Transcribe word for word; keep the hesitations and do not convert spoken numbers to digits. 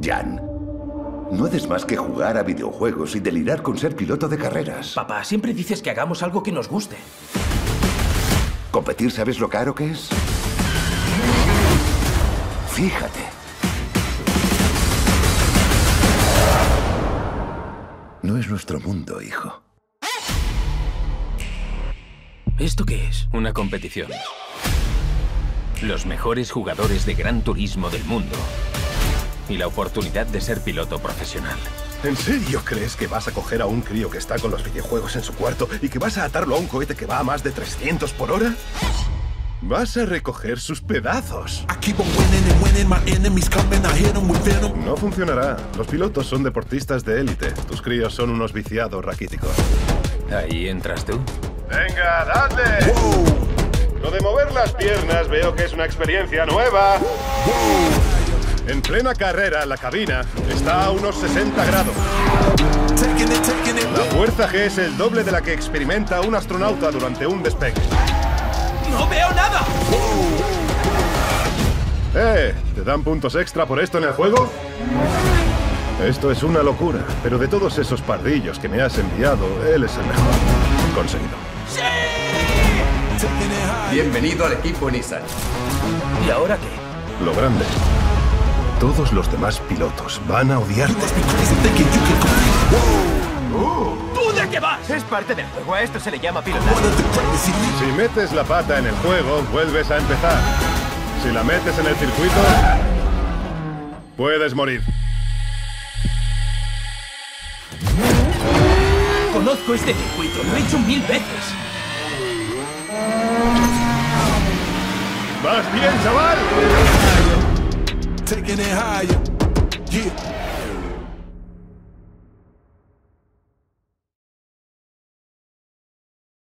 Jan, no haces más que jugar a videojuegos y delirar con ser piloto de carreras. Papá, siempre dices que hagamos algo que nos guste. ¿Competir sabes lo caro que es? Fíjate. No es nuestro mundo, hijo. ¿Esto qué es? Una competición. Los mejores jugadores de Gran Turismo del mundo. Y la oportunidad de ser piloto profesional. ¿En serio crees que vas a coger a un crío que está con los videojuegos en su cuarto y que vas a atarlo a un cohete que va a más de trescientos por hora? Vas a recoger sus pedazos. No funcionará. Los pilotos son deportistas de élite. Tus críos son unos viciados raquíticos. Ahí entras tú. ¡Venga, dale! Wow. Lo de mover las piernas veo que es una experiencia nueva. Wow. En plena carrera, la cabina está a unos sesenta grados. La fuerza G es el doble de la que experimenta un astronauta durante un despegue. ¡No veo nada! ¡Eh! ¿Te dan puntos extra por esto en el juego? Esto es una locura, pero de todos esos pardillos que me has enviado, él es el mejor. Conseguido. ¡Sí! Bienvenido al equipo Nissan. ¿Y ahora qué? Lo grande. Todos los demás pilotos van a odiarte. ¿Tú de qué vas? Es parte del juego. A esto se le llama pilotar. Si metes la pata en el juego, vuelves a empezar. Si la metes en el circuito, puedes morir. Conozco este circuito. Lo he hecho mil veces. ¡Vas bien, chaval! Taking it higher, yeah.